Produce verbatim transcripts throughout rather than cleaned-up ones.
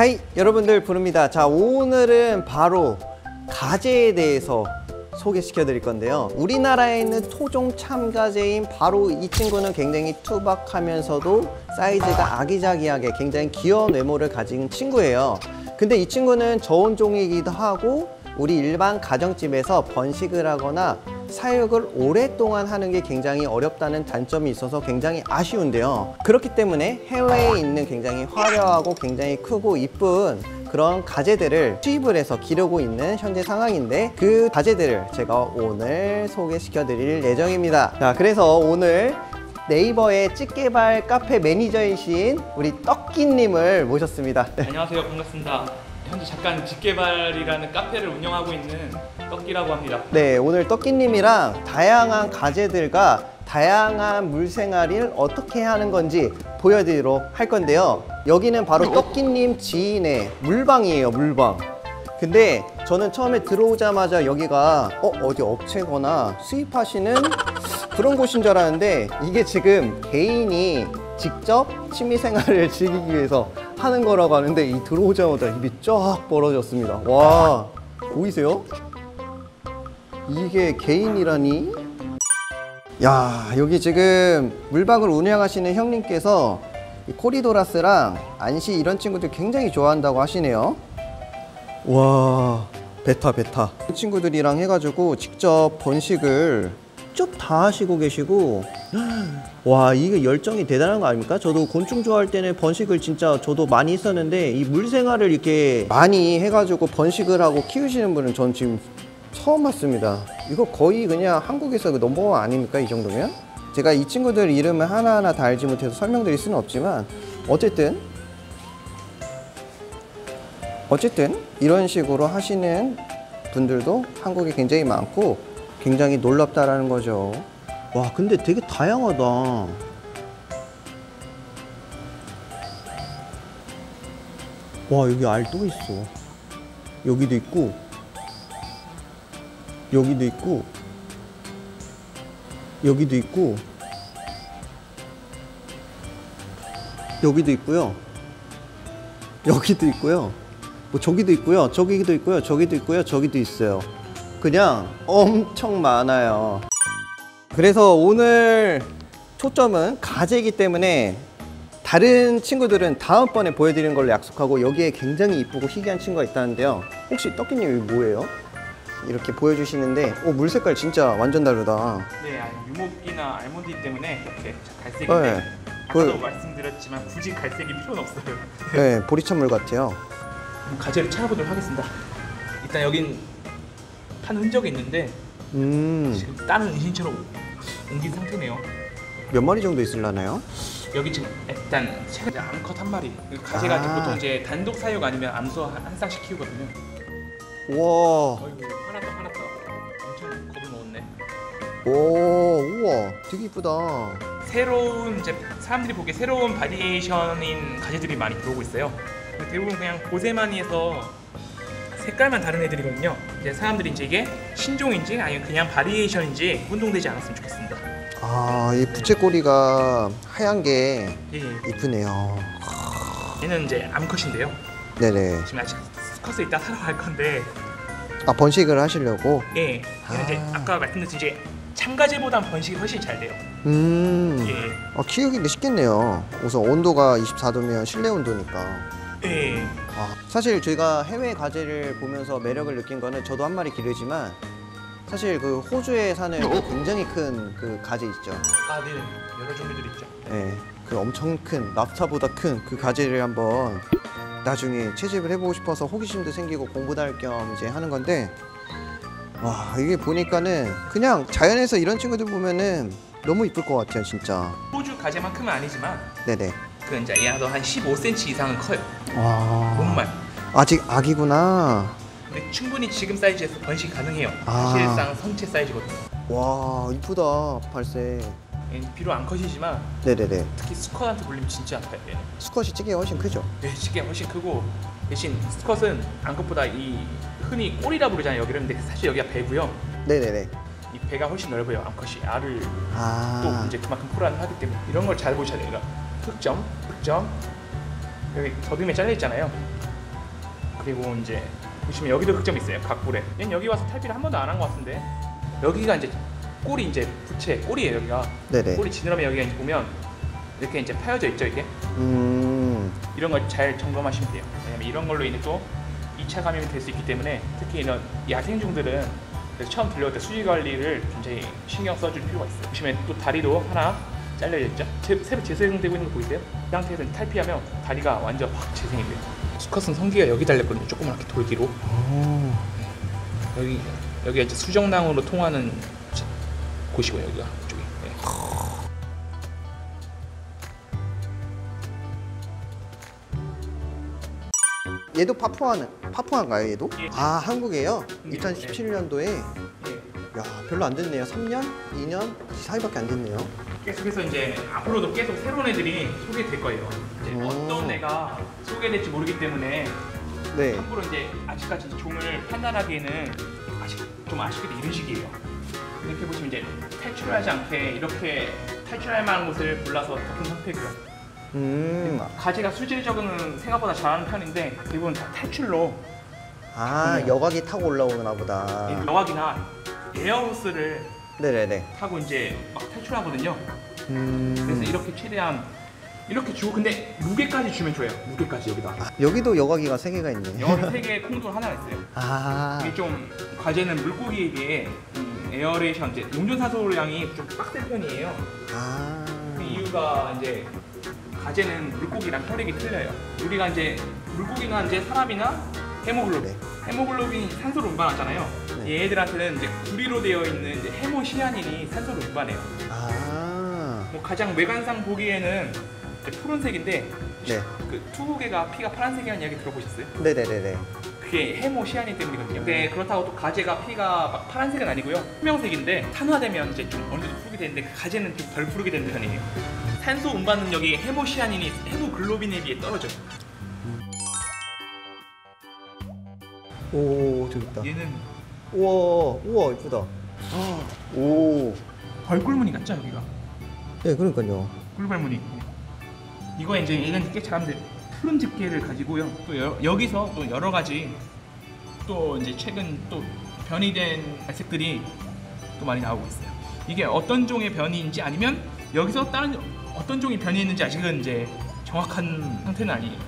하이, 여러분들 부릅니다. 자, 오늘은 바로 가재에 대해서 소개시켜 드릴 건데요, 우리나라에 있는 토종 참가재인 바로 이 친구는 굉장히 투박하면서도 사이즈가 아기자기하게 굉장히 귀여운 외모를 가진 친구예요. 근데 이 친구는 저온종이기도 하고 우리 일반 가정집에서 번식을 하거나 사육을 오랫동안 하는 게 굉장히 어렵다는 단점이 있어서 굉장히 아쉬운데요, 그렇기 때문에 해외에 있는 굉장히 화려하고 굉장히 크고 이쁜 그런 가재들을 수입을 해서 기르고 있는 현재 상황인데, 그 가재들을 제가 오늘 소개시켜 드릴 예정입니다. 자, 그래서 오늘 네이버의 찌개발 카페 매니저이신 우리 떡기님을 모셨습니다. 안녕하세요, 반갑습니다. 현재 잠깐 찌개발이라는 카페를 운영하고 있는 떡기라고 합니다. 네, 오늘 떡기님이랑 다양한 가재들과 다양한 물생활을 어떻게 하는 건지 보여드리도록 할 건데요, 여기는 바로 떡기님 지인의 물방이에요. 물방. 근데 저는 처음에 들어오자마자 여기가 어, 어디 업체거나 수입하시는 그런 곳인 줄 알았는데, 이게 지금 개인이 직접 취미생활을 즐기기 위해서 하는 거라고 하는데, 이 들어오자마자 입이 쫙 벌어졌습니다. 와, 보이세요? 이게 개인이라니? 야, 여기 지금 물방을 운영하시는 형님께서 이 코리도라스랑 안시 이런 친구들 굉장히 좋아한다고 하시네요. 와, 베타 베타 이 친구들이랑 해가지고 직접 번식을 쭉 다 하시고 계시고, 와, 이게 열정이 대단한 거 아닙니까? 저도 곤충 좋아할 때는 번식을 진짜 저도 많이 했었는데, 이 물생활을 이렇게 많이 해가지고 번식을 하고 키우시는 분은 전 지금 처음 봤습니다. 이거 거의 그냥 한국에서 넘버원 아닙니까, 이 정도면? 제가 이 친구들 이름을 하나하나 다 알지 못해서 설명드릴 수는 없지만, 어쨌든 어쨌든 이런 식으로 하시는 분들도 한국에 굉장히 많고 굉장히 놀랍다라는 거죠. 와, 근데 되게 다양하다. 와, 여기 알 또 있어. 여기도 있고 여기도 있고 여기도 있고 여기도 있고요, 여기도 있고요, 뭐 저기도 있고요, 저기도 있고요, 저기도 있고요, 저기도 있어요. 그냥 엄청 많아요. 그래서 오늘 초점은 가재이기 때문에 다른 친구들은 다음번에 보여드리는 걸로 약속하고, 여기에 굉장히 이쁘고 희귀한 친구가 있다는데요, 혹시 떡기님 이거 뭐예요? 이렇게 보여주시는데, 오, 물 색깔 진짜 완전 다르다. 네, 유목이나 알몬드 때문에 이렇게 갈색인데, 네, 아까도 그... 말씀드렸지만 굳이 갈색이 필요는 없어요. 네, 보리찬물 같아요. 가재를 찾아보도록 하겠습니다. 일단 여긴 탄 흔적이 있는데 음... 지금 다른 은신처로 옮긴 상태네요. 몇 마리 정도 있으려나요? 여기 지금 일단 최근에 암컷 한 마리. 가재가 아... 보통 이제 단독 사육 아니면 암소 한 쌍씩 키우거든요. 우와. 어이구, 하나 더, 하나 더. 엄청 겁을 먹었네. 오, 우와, 되게 이쁘다. 새로운, 이제 사람들이 보기에 새로운 바리에이션인 가재들이 많이 들어오고 있어요. 대부분 그냥 고세마니에서 색깔만 다른 애들이거든요. 이제 사람들이 이제 이게 신종인지 아니면 그냥 바리에이션인지 혼동되지 않았으면 좋겠습니다. 아, 이 부채꼬리가 하얀 게 이쁘네요. 예, 예. 얘는 이제 암컷인데요. 네네. 지금 아직 수컷을 이따 사러 갈 건데. 아, 번식을 하시려고? 예. 아. 이제 아까 말씀드렸듯이 이제 참가재보단 번식이 훨씬 잘 돼요. 음. 예. 아, 키우기도 쉽겠네요. 우선 온도가 이십사 도면 실내 온도니까. 예. 아, 사실 저희가 해외 가재를 보면서 매력을 느낀 거는, 저도 한 마리 기르지만 사실 그 호주에 사는 그 굉장히 큰 그 가재 있죠. 아, 네, 여러 종류들 있죠. 네, 그 엄청 큰, 랍스타보다 큰 그 가재를 한번 나중에 채집을 해보고 싶어서 호기심도 생기고 공부도 할 겸 이제 하는 건데, 와, 이게 보니까는 그냥 자연에서 이런 친구들 보면은 너무 이쁠 것 같아요, 진짜. 호주 가재만큼은 아니지만. 네네. 그 이제 얘도 한 십오 센티미터 이상은 커요. 와. 정말. 아직 아기구나. 근데 충분히 지금 사이즈에서 번식 가능해요. 아. 사실상 성체 사이즈거든요. 와, 이쁘다. 발색. 비록 암컷이지만. 네네네. 특히 수컷한테 물리면 진짜 아파요. 얘는. 수컷이 찌개가 훨씬 크죠? 네, 찌개가 훨씬 크고, 대신 수컷은 암컷보다 이 흔히 꼬리라 부르잖아요. 여기를. 근데 사실 여기가 배고요. 네네네. 이 배가 훨씬 넓어요. 암컷이 알을 아. 또 이제 그만큼 포란을 하기 때문에 이런 걸 잘 보셔야 돼요. 흑점, 흑점. 여기 더듬이에 잘려 있잖아요. 그리고 이제 보시면 여기도 흑점이 있어요. 각볼에. 얘는 여기 와서 탈피를 한 번도 안 한 것 같은데 여기가 이제 꼬리, 이제 부채 꼬리예요. 여기가. 네네. 꼬리 지느러미 여기가 이제 보면 이렇게 이제 파여져 있죠. 이게. 음. 이런 걸 잘 점검하시면 돼요. 왜냐면 이런 걸로 인해 또 이 차 감염이 될 수 있기 때문에 특히 이런 야생종들은 그래서 처음 들려올 때 수질 관리를 굉장히 신경 써줄 필요가 있어요. 보시면 또 다리도 하나 잘려져 있죠? 제, 새로 재생되고 있는 거 보이세요? 이 상태에서 탈피하면 다리가 완전 확 재생이 돼요. 수컷은 성기가 여기 달렸거든요. 조그맣게 돌 뒤로. 오. 여기, 여기가 이제 수정낭으로 통하는 곳이고요. 여기가. 이쪽에. 네. 얘도 파푸아는, 파푸아인가요? 얘도? 예. 아, 한국이에요? 네. 이천십칠 년도에? 예. 야, 별로 안 됐네요. 삼 년? 이 년? 사이밖에 안 됐네요. 계속해서 이제 앞으로도 계속 새로운 애들이 소개될 거예요. 이제 어떤 애가 소개될지 모르기 때문에 네. 함부로 이제 아직까지 종을 판단하기에는 아쉽, 좀 아쉽게도 이른 시기예요. 이렇게 보시면 이제 탈출하지 않게 이렇게 탈출할 만한 곳을 골라서 덮은 상태고요. 음. 가지가 수질적으로는 생각보다 잘하는 편인데 대부분 다 탈출로. 아, 음. 여각이 타고 올라오나 보다. 여각이나 에어호스를 네네네. 타고 이제 막 탈출하거든요. 음... 그래서 이렇게 최대한 이렇게 주고 근데 무게까지 주면 줘요. 무게까지 여기다. 아, 여기도 여과기가 세 개가 있네. 여기 세 개, 콩돌 하나 있어요. 아. 이게 좀 과제는 물고기에 비해 음, 에어레이션 이제 용존사소량이 좀 빡센 편이에요. 아. 그 이유가 이제 과제는 물고기랑 혈액이 틀려요. 우리가 이제 물고기나 이제 사람이나 헤모글로빈. 네. 헤모글로빈이 산소를 운반하잖아요. 네. 얘들한테는 이제 구리로 되어 있는 이제 헤모시아닌이 산소를 운반해요. 아. 뭐 가장 외관상 보기에는 이제 푸른색인데 네. 그 투구개가 피가 파란색이라는 이야기 들어보셨어요? 네네네네. 그게 헤모시아닌 때문이거든요. 근데 그렇다고 또 가재가 피가 막 파란색은 아니고요. 투명색인데 탄화되면 이제 좀 어느 정도 푸르게 되는데 그 가재는 좀 덜 푸르게 되는 편이에요. 산소 운반 능력이 헤모시아닌이 헤모글로빈에 비해 떨어져요. 오, 저기 있다. 얘는 우와, 우와, 이쁘다. 아, 오. 벌꿀무늬 같죠, 여기가? 네, 그러니까요. 꿀벌무늬. 이거 이제 얘는 꽤 잘하면 돼. 푸른 집게를 가지고요. 또 여, 여기서 또 여러 가지 또 이제 최근 또 변이된 발색들이 또 많이 나오고 있어요. 이게 어떤 종의 변이인지 아니면 여기서 다른 어떤 종이 변이했는지 아직은 이제 정확한 상태는 아니에요.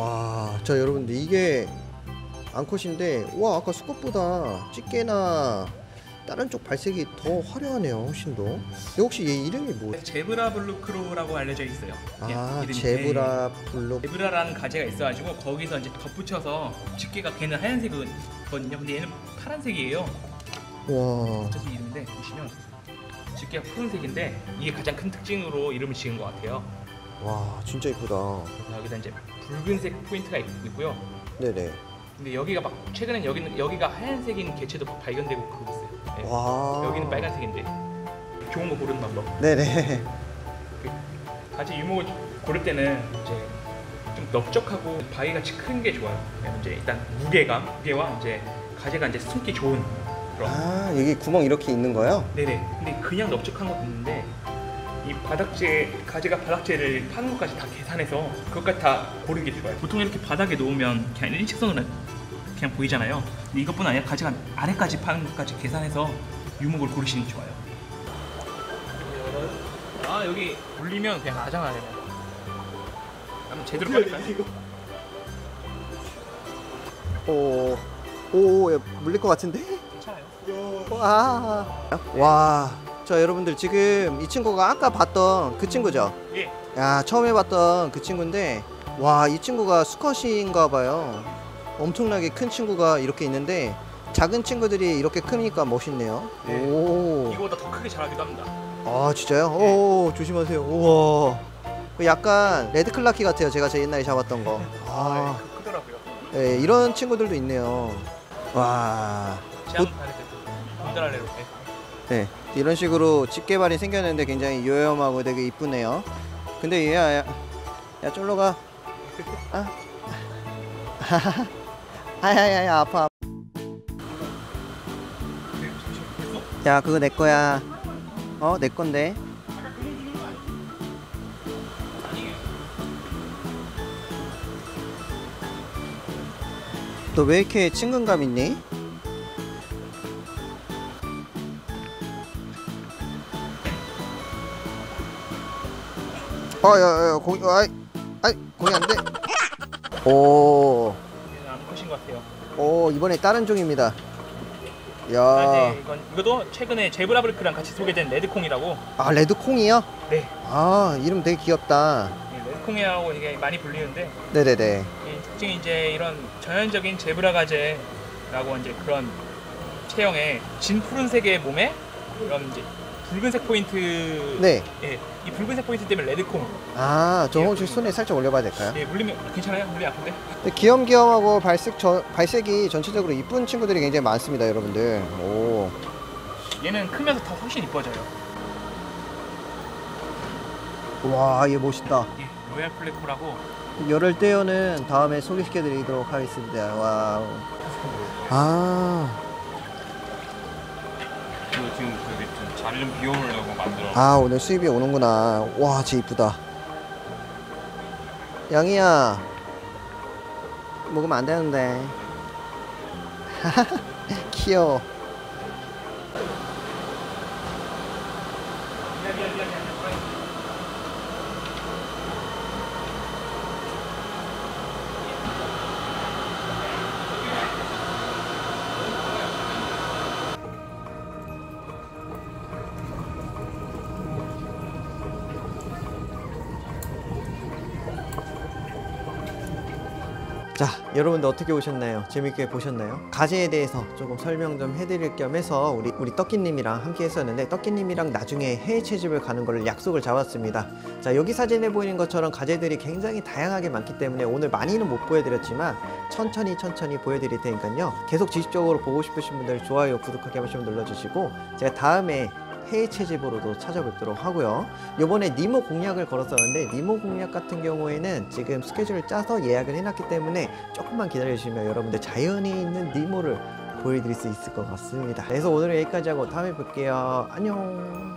와, 자 여러분들 이게. 암컷인데 와 아까 수컷보다 집게나 다른 쪽 발색이 더 화려하네요. 훨씬 더. 혹시 얘 이름이 뭐예요? 제브라 블루크로우라고 알려져 있어요. 아 이름이. 제브라 블루. 제브라라는 가재가 있어가지고 거기서 이제 덧붙여서 집게가 걔는 하얀색이거든요. 근데 얘는 파란색이에요. 와. 어쨌든 이름인데 보시면 집게가 푸른색인데 이게 가장 큰 특징으로 이름을 지은 것 같아요. 와 진짜 이쁘다. 여기서 이제 붉은색 포인트가 있고요. 네네. 근데 여기가 막 최근엔 여기는 여기가 하얀색인 개체도 발견되고 그러고 있어요. 네. 와. 여기는 빨간색인데 좋은 거 고르는 방법. 네네. 가지 유목을 고를 때는 이제 좀 넓적하고 바위가 큰 게 좋아요. 이제 일단 무게감, 무게와 이제 가지가 이제 숨기 좋은 그런. 아 여기 구멍 이렇게 있는 거요? 네네. 근데 그냥 넓적한 것도 있는데 이 바닥재 가지가 바닥재를 파는 것까지 다 계산해서 그것까지 다 고르기 좋아요. 보통 이렇게 바닥에 놓으면 그냥 일직선으로 그냥 보이잖아요. 근데 이것뿐 아니라 가지가 아래까지 파는 것까지 계산해서 유목을 고르시는 게 좋아요. 아 여기 올리면 그냥 아장아장. 한번 제대로 걸릴까요? 이거. 오, 오, 물릴 것 같은데? 괜찮아요. 와, 와. 자 여러분들 지금 이 친구가 아까 봤던 그 친구죠? 예. 야 처음에 봤던 그 친구인데 와 이 친구가 수컷인가 봐요. 엄청나게 큰 친구가 이렇게 있는데 작은 친구들이 이렇게 크니까 멋있네요. 예. 오. 이거보다 더 크게 자라기도 합니다. 아 진짜요? 예. 오 조심하세요. 우와. 약간 레드클라키 같아요. 제가 제 옛날에 잡았던 거. 아. 예, 크더라고요. 예 이런 친구들도 있네요. 와. 짱 다르게. 네. 이런 식으로 집게발이 생겼는데 굉장히 요염하고 되게 이쁘네요. 근데 얘야, 야 쫄로 가. 아, 아야야야 아파. 야 그거 내 거야. 어 내 건데. 너 왜 이렇게 친근감 있니? 아, 야, 야, 공이, 아이, 아이, 공이 안 돼. 오. 얘는 안 보신 것 같아요. 오, 이번에 다른 종입니다. 야. 아, 네, 이건, 이것도 최근에 제브라브리크랑 같이 소개된 레드콩이라고. 아, 레드콩이요? 네. 아, 이름 되게 귀엽다. 네, 레드콩이라고 되게 많이 불리는데. 네네네. 이 특징이 이제 이런 전형적인 제브라가재라고 이제 그런 체형의 진 푸른색의 몸에 이런 이제 붉은색 포인트. 네. 예, 이 붉은색 포인트 때문에 레드콩. 아, 저 혹시 손에 살짝 올려봐야 될까요? 예, 물리면 괜찮아요? 물리 아픈데? 근데 귀염귀염하고 발색 저, 발색이 전체적으로 이쁜 친구들이 굉장히 많습니다, 여러분들. 오. 얘는 크면서 더 훨씬 이뻐져요. 와, 얘 멋있다. 예, 로얄 플레코라고. 열흘 떼어는 다음에 소개시켜드리도록 하겠습니다. 와우. 아. 지금 좀 자리 좀 비워오려고 만들어. 아, 오늘 수입이 오는구나. 와, 쟤 이쁘다. 양이야, 먹으면 안 되는데. 귀여워. 자, 여러분들 어떻게 오셨나요? 재밌게 보셨나요? 가재에 대해서 조금 설명 좀 해드릴 겸 해서 우리 우리 떡기님이랑 함께 했었는데, 떡기님이랑 나중에 해외 채집을 가는 걸 약속을 잡았습니다. 자, 여기 사진에 보이는 것처럼 가재들이 굉장히 다양하게 많기 때문에 오늘 많이는 못 보여드렸지만 천천히 천천히 보여드릴 테니까요. 계속 지속적으로 보고 싶으신 분들 좋아요, 구독하기 한 번씩 눌러주시고 제가 다음에 해외 채집으로도 찾아뵙도록 하고요. 요번에 니모 공략을 걸었었는데, 니모 공략 같은 경우에는 지금 스케줄을 짜서 예약을 해놨기 때문에 조금만 기다려주시면 여러분들 자연히 있는 니모를 보여드릴 수 있을 것 같습니다. 그래서 오늘은 여기까지 하고 다음에 뵐게요. 안녕.